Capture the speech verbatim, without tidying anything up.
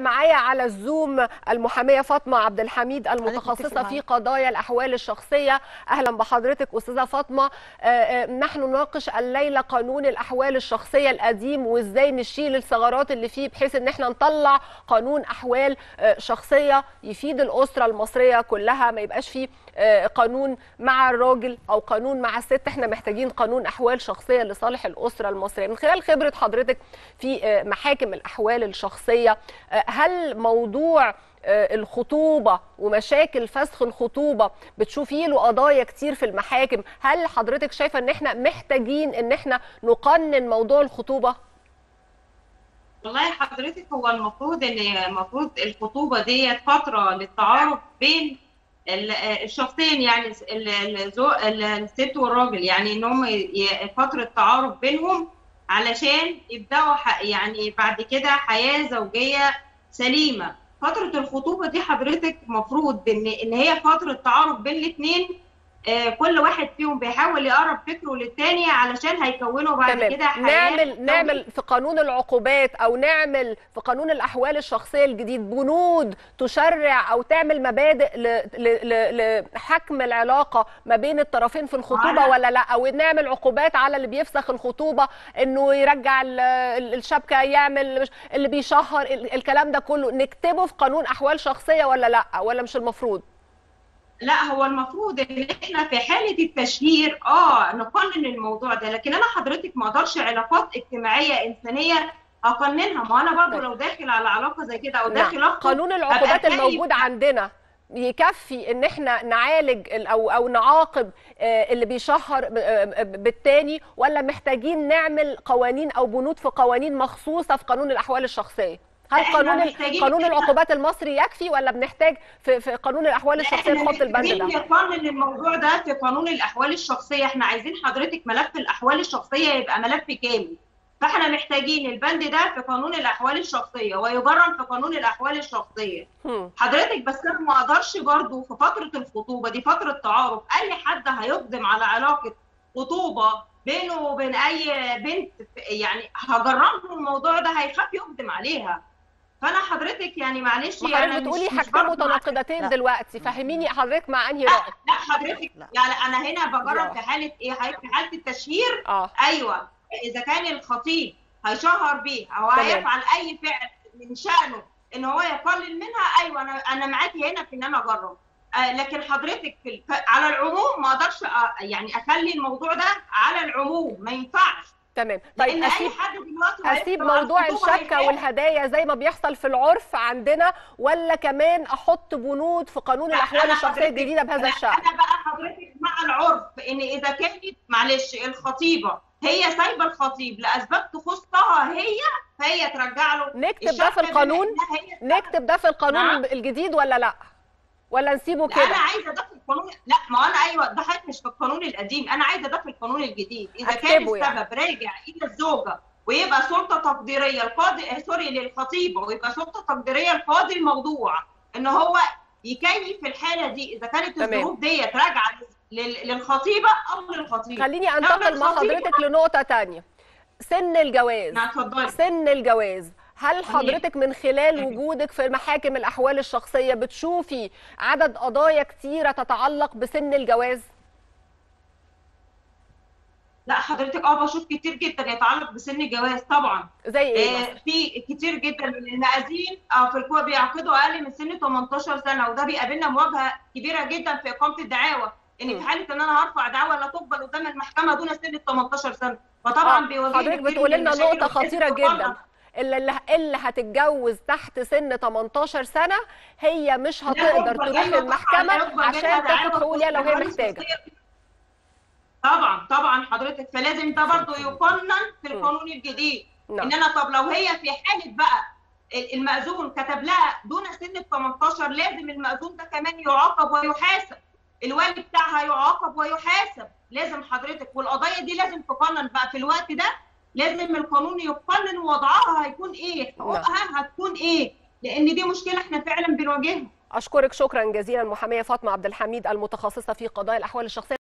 معايا على الزوم المحاميه فاطمه عبد الحميد المتخصصه في قضايا الاحوال الشخصيه. اهلا بحضرتك استاذه فاطمه. نحن نناقش الليله قانون الاحوال الشخصيه القديم وازاي نشيل الثغرات اللي فيه بحيث ان احنا نطلع قانون احوال شخصيه يفيد الاسره المصريه كلها، ما يبقاش فيه قانون مع الراجل او قانون مع الست. احنا محتاجين قانون احوال شخصيه لصالح الاسره المصريه. من خلال خبره حضرتك في محاكم الاحوال الشخصيه، هل موضوع الخطوبه ومشاكل فسخ الخطوبه بتشوفي له قضايا كتير في المحاكم؟ هل حضرتك شايفه ان احنا محتاجين ان احنا نقنن موضوع الخطوبه؟ والله حضرتك هو المفروض ان المفروض الخطوبه ديت فتره للتعارف بين الشخصين، يعني الست والراجل، يعني ان هم فتره تعارف بينهم علشان يبداوا يعني بعد كده حياه زوجيه سليمه. فتره الخطوبه دي حضرتك المفروض ان ان هي فتره تعارف بين الاثنين، كل واحد فيهم بيحاول يقرب فكره للتاني علشان هيكونوا بعد كده حياه. نعمل نعمل في قانون العقوبات او نعمل في قانون الاحوال الشخصيه الجديد بنود تشرع او تعمل مبادئ لحكم العلاقه ما بين الطرفين في الخطوبه ولا لا؟ او نعمل عقوبات على اللي بيفسخ الخطوبه، انه يرجع الشبكه، يعمل اللي بيشهر، الكلام ده كله نكتبه في قانون احوال شخصيه ولا لا؟ ولا مش المفروض؟ لا، هو المفروض ان احنا في حاله التشهير اه نقنن الموضوع ده، لكن انا حضرتك ما اقدرش علاقات اجتماعيه انسانيه اقننها. ما انا برضه لو داخل على علاقه زي كده او داخل نعم. قانون العقوبات الموجود عندنا يكفي ان احنا نعالج او او نعاقب اللي بيشهر بالتاني، ولا محتاجين نعمل قوانين او بنود في قوانين مخصوصه في قانون الاحوال الشخصيه؟ هل قانون قانون العقوبات المصري يكفي ولا بنحتاج في, في قانون الاحوال الشخصيه نحط البند ده؟ مين يقنن الموضوع ده في قانون الاحوال الشخصيه؟ احنا عايزين حضرتك ملف الاحوال الشخصيه يبقى ملف كامل، فاحنا محتاجين البند ده في قانون الاحوال الشخصيه ويجرم في قانون الاحوال الشخصيه. حضرتك بس انا ما اقدرش برضه في فتره الخطوبه دي فتره تعارف اي حد هيقدم على علاقه خطوبه بينه وبين اي بنت، يعني هجرمه الموضوع ده هيخاف يقدم عليها. فانا حضرتك يعني معلش يعني حضرتك بتقولي حاجتين متناقضتين دلوقتي، فهميني حضرتك مع انهي راي؟ لا حضرتك لا. يعني انا هنا بجرب في حاله ايه؟ في حاله التشهير. آه. ايوه، اذا كان الخطيب هيشهر بيها او هيفعل اي فعل من شانه ان هو يقلل منها، ايوه انا انا معاكي هنا في ان انا اجرب. آه لكن حضرتك في الف... على العموم ما اقدرش أ... يعني اخلي الموضوع ده على العموم، ما ينفعش. تمام. طيب اسيب, أسيب موضوع الشبكه والهدايا زي ما بيحصل في العرف عندنا، ولا كمان احط بنود في قانون الاحوال الشخصيه الجديده بهذا الشأن؟ انا بقى حضرتك مع العرف ان اذا كانت معلش الخطيبه هي سايبه الخطيب لاسباب تخصها هي، فهي ترجع له. نكتب ده في القانون نكتب ده في القانون نعم. الجديد ولا لا؟ ولا نسيبه كده؟ انا عايزه ده في القانون. لا ما انا ايوه ده حاجه مش في القانون القديم، انا عايزه ده في القانون الجديد. اذا كان السبب يعني. راجع الى الزوجه ويبقى سلطه تقديريه القاضي سوري للخطيبه ويبقى سلطه تقديريه القاضي الموضوع ان هو يكيف في الحاله دي اذا كانت الظروف ديت راجعه للخطيبه او للخطيب. خليني انتقل مع حضرتك لنقطه ثانيه، سن الجواز. اتفضلي. سن الجواز، هل حضرتك من خلال وجودك في محاكم الأحوال الشخصية بتشوفي عدد قضايا كتيرة تتعلق بسن الجواز؟ لا حضرتك اه بشوف كتير جدا يتعلق بسن الجواز طبعا. زي ايه؟ آه في كتير جدا من المآذين آه في الكوى بيعقدوا اقل من سن تمنتاشر سنه، وده بيقابلنا مواجهه كبيره جدا في اقامه الدعاوى، ان في حاله ان انا هرفع دعوى لا تقبل قدام المحكمه دون سن ال تمنتاشر سنه، فطبعا بيواجهنا حضرتك بتقول لنا نقطه خطيره جدا، اللي اللي هتتجوز تحت سن تمنتاشر سنه هي مش هتقدر تروح للمحكمه عشان تاخد حقوقها لو هي محتاجه. طبعا طبعا حضرتك، فلازم ده برضه يقنن في القانون الجديد. نعم. ان انا طب لو هي في حاله بقى المأذون كتب لها دون سن ال تمنتاشر، لازم المأذون ده كمان يعاقب ويحاسب، الوالي بتاعها يعاقب ويحاسب، لازم حضرتك. والقضايا دي لازم تقنن بقى في الوقت ده، لازم القانون يقنن وضعها هيكون ايه، حقوقها هتكون ايه، لان دي مشكله احنا فعلا بنواجهها. اشكرك شكرا جزيلا المحاميه فاطمه عبد الحميد المتخصصه في قضايا الاحوال الشخصيه.